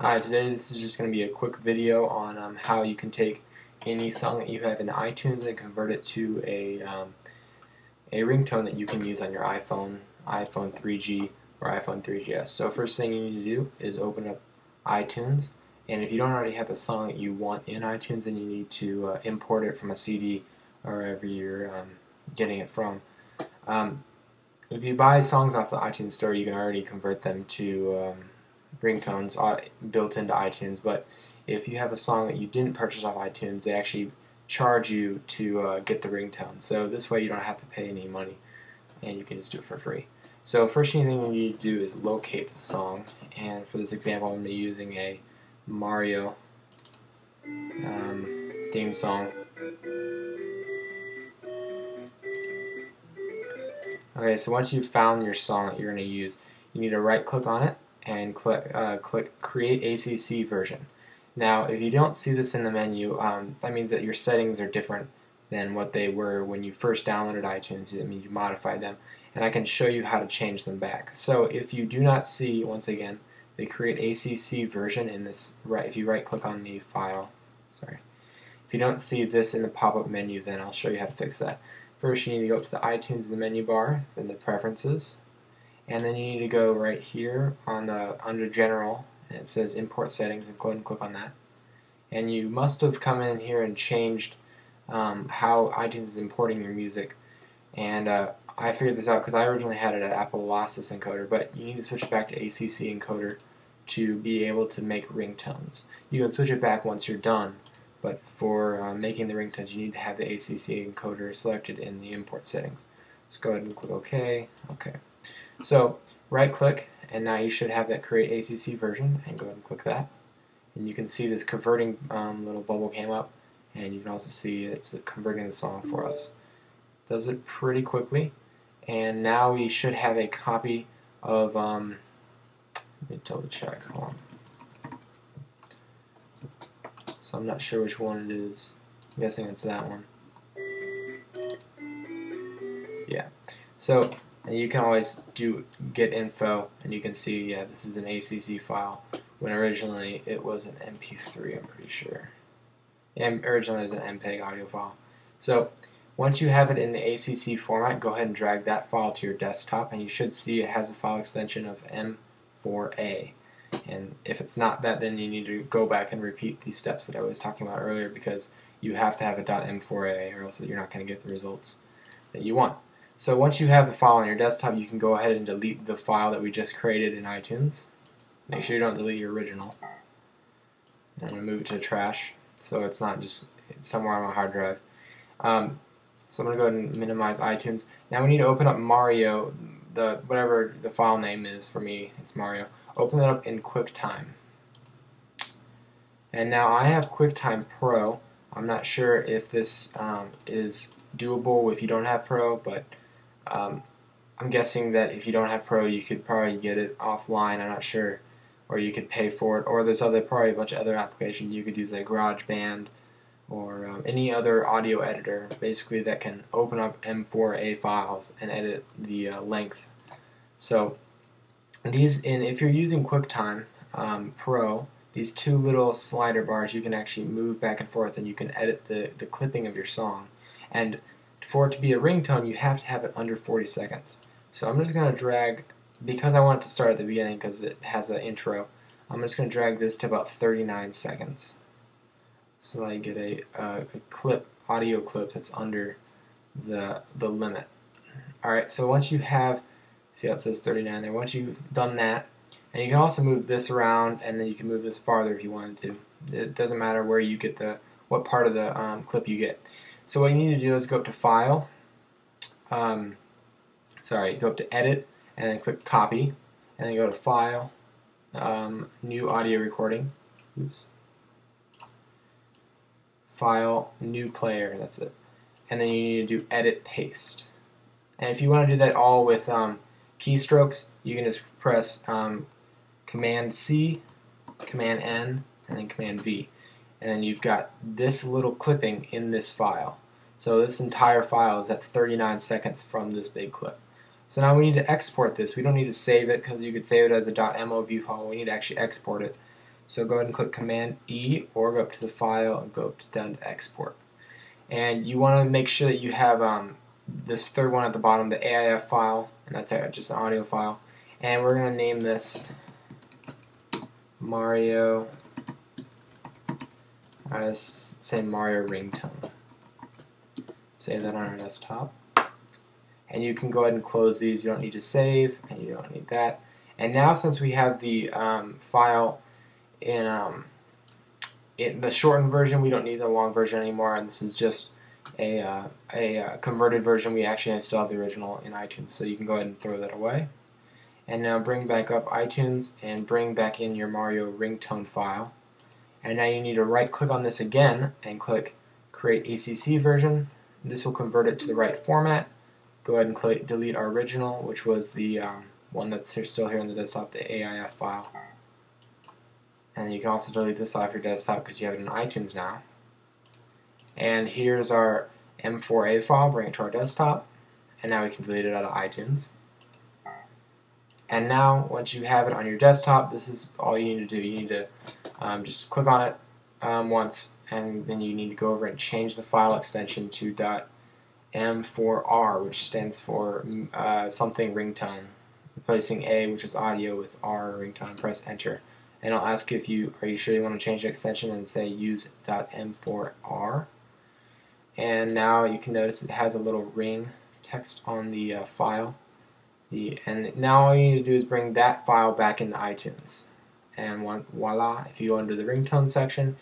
Hi, today this is just going to be a quick video on how you can take any song that you have in iTunes and convert it to a ringtone that you can use on your iPhone, iPhone 3G, or iPhone 3G S. So first thing you need to do is open up iTunes, and if you don't already have the song that you want in iTunes, then you need to import it from a CD or wherever you're getting it from. If you buy songs off the iTunes store, you can already convert them to ringtones built into iTunes, but if you have a song that you didn't purchase off iTunes, they actually charge you to get the ringtone. So this way you don't have to pay any money and you can just do it for free. So first thing you need to do is locate the song, and for this example I'm going to be using a Mario theme song. Okay, so once you've found your song that you're going to use, you need to right click on it and click Create ACC Version. Now, if you don't see this in the menu, that means that your settings are different than what they were when you first downloaded iTunes. It means you modified them, and I can show you how to change them back. So if you do not see, once again, the Create ACC Version in this, if you right-click on the file, if you don't see this in the pop-up menu, then I'll show you how to fix that. First, you need to go up to the iTunes in the menu bar, then the Preferences, and then you need to go right here on the under General, and it says Import Settings, and go ahead and click on that. And you must have come in here and changed how iTunes is importing your music. And I figured this out because I originally had it at Apple Lossless Encoder, but you need to switch back to ACC Encoder to be able to make ringtones. You can switch it back once you're done, but for making the ringtones, you need to have the ACC Encoder selected in the Import Settings. Let's go ahead and click OK. Okay. So right-click, and now you should have that Create ACC Version, and go ahead and click that. And you can see this converting little bubble came up, and you can also see it's converting the song for us. Does it pretty quickly, and now we should have a copy of. Let me double check. Hold on. So I'm not sure which one it is. I'm guessing it's that one. Yeah. So. And you can always do get info, and you can see, yeah, this is an ACC file, when originally it was an MP3, I'm pretty sure. And originally it was an MPEG audio file. So once you have it in the ACC format, go ahead and drag that file to your desktop, and you should see it has a file extension of M4A. And if it's not that, then you need to go back and repeat these steps that I was talking about earlier, because you have to have a .m4a, or else you're not going to get the results that you want. So once you have the file on your desktop, you can go ahead and delete the file that we just created in iTunes. Make sure you don't delete your original. I'm going to move it to trash, so it's not just somewhere on my hard drive. So I'm going to go ahead and minimize iTunes. Now we need to open up Mario, whatever the file name is. For me, it's Mario. Open it up in QuickTime. And now I have QuickTime Pro. I'm not sure if this is doable if you don't have Pro, but I'm guessing that if you don't have Pro, you could probably get it offline, I'm not sure, or you could pay for it, or there's probably a bunch of other applications you could use, like GarageBand, or any other audio editor, basically, that can open up M4A files and edit the length. So, if you're using QuickTime Pro, these two little slider bars, you can actually move back and forth, and you can edit the clipping of your song. And for it to be a ringtone, you have to have it under 40 seconds. So I'm just going to drag, because I want it to start at the beginning because it has an intro, I'm just going to drag this to about 39 seconds. So that I get a clip, audio clip that's under the limit. Alright, so once you have, see how it says 39 there, once you've done that, and you can also move this around, and then you can move this farther if you wanted to. It doesn't matter where you get what part of the clip you get. So what you need to do is go up to File, go up to Edit, and then click Copy, and then go to File, New Audio Recording, File, New Player, that's it. And then you need to do Edit, Paste. And if you want to do that all with keystrokes, you can just press Command-C, Command-N, and then Command-V. And then you've got this little clipping in this file. So this entire file is at 39 seconds from this big clip. So now we need to export this. We don't need to save it because you could save it as a .mov file. We need to actually export it. So go ahead and click Command E or go up to the file and go down to export. And you want to make sure that you have this third one at the bottom, the AIF file, and that's just an audio file. And we're going to name this Mario. Let's say Mario ringtone. Save that on our desktop. And you can go ahead and close these. You don't need to save, and you don't need that. And now, since we have the file in the shortened version, we don't need the long version anymore. And this is just a converted version. We actually still have the original in iTunes, so you can go ahead and throw that away. And now bring back up iTunes and bring back in your Mario ringtone file. And now you need to right-click on this again and click Create ACC version. This will convert it to the right format. Go ahead and click delete our original, which was the one that's here, still here on the desktop, the AIF file. And you can also delete this off your desktop because you have it in iTunes now. And here's our M4A file, bring it to our desktop. And now we can delete it out of iTunes. And now, once you have it on your desktop, this is all you need to do. You need to just click on it once, and then you need to go over and change the file extension to .m4r, which stands for something ringtone, replacing A, which is audio, with R, ringtone, and press enter. And it'll ask if are you sure you want to change the extension, and say use .m4r. And now you can notice it has a little ring text on the file. And now all you need to do is bring that file back into iTunes. And voila, if you go under the ringtone section,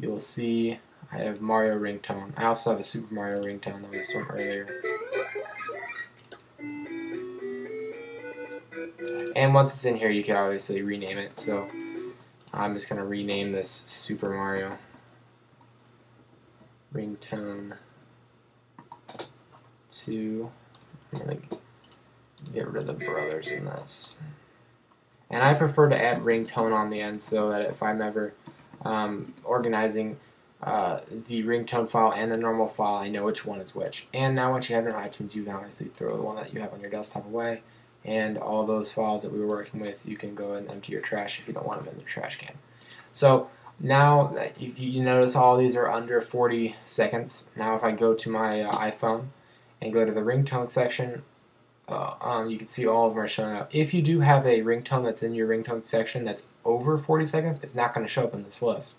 you will see I have Mario ringtone. I also have a Super Mario ringtone that was from earlier. And once it's in here, you can obviously rename it. So I'm just going to rename this Super Mario ringtone to... get rid of the brothers in this. And I prefer to add ringtone on the end so that if I'm ever organizing the ringtone file and the normal file, I know which one is which. And now once you have it on iTunes, you can obviously throw the one that you have on your desktop away, and all those files that we were working with, you can go and empty your trash if you don't want them in the trash can. So now, if you notice, all these are under 40 seconds. Now if I go to my iPhone and go to the ringtone section, you can see all of them are showing up. If you do have a ringtone that's in your ringtone section that's over 40 seconds, it's not going to show up in this list.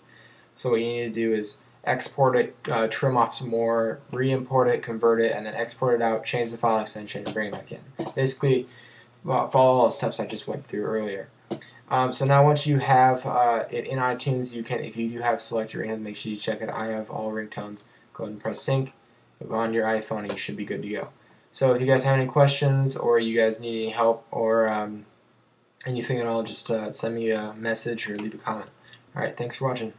So what you need to do is export it, trim off some more, re-import it, convert it, and then export it out, change the file extension, and bring it back in. Basically, follow all the steps I just went through earlier. So now once you have it in iTunes, you can, if you do have select your ringtone, make sure you check it. I have all ringtones. Go ahead and press sync. Go on your iPhone and you should be good to go. So if you guys have any questions, or you guys need any help, or anything at all, just send me a message or leave a comment. Alright, thanks for watching.